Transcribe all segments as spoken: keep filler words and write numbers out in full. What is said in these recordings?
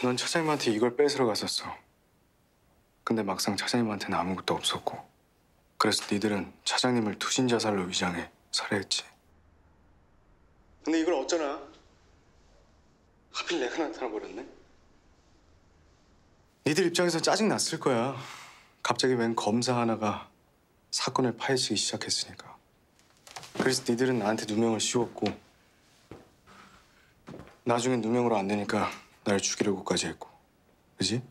넌 차장님한테 이걸 뺏으러 갔었어. 근데 막상 차장님한테는 아무것도 없었고. 그래서 니들은 차장님을 투신자살로 위장해 살해했지. 근데 이걸 어쩌나? 하필 내가 나타나버렸네? 니들 입장에선 짜증났을 거야. 갑자기 웬 검사 하나가 사건을 파헤치기 시작했으니까. 그래서 니들은 나한테 누명을 씌웠고 나중엔 누명으로 안 되니까 날 죽이려고까지 했고. 그지?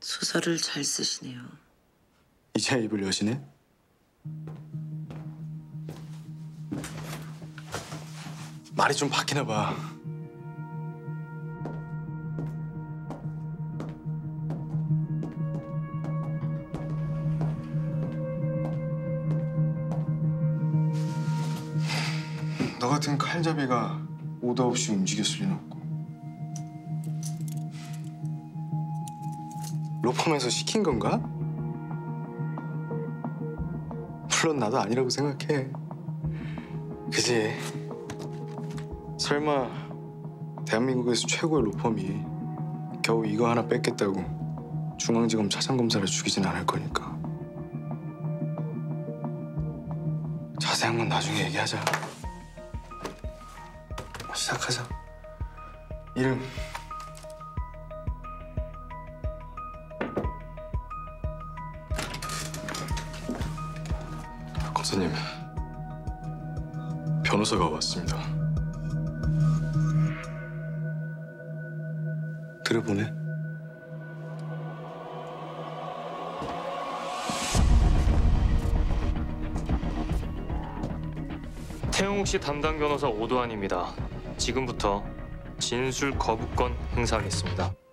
소설을 잘 쓰시네요. 이제 입을 여시네? 말이 좀 바뀌나 봐. 너 같은 칼잡이가 오더 없이 움직였을 리는 없고. 로펌에서 시킨 건가? 물론 나도 아니라고 생각해. 그지? 설마 대한민국에서 최고의 로펌이 겨우 이거 하나 뺏겠다고 중앙지검 차장검사를 죽이진 않을 거니까. 자세한 건 나중에 얘기하자. 시작하자. 이름. 검사님, 변호사가 왔습니다. 들어보네. 태용욱 씨 담당 변호사 오도환입니다. 지금부터 진술 거부권 행사하겠습니다.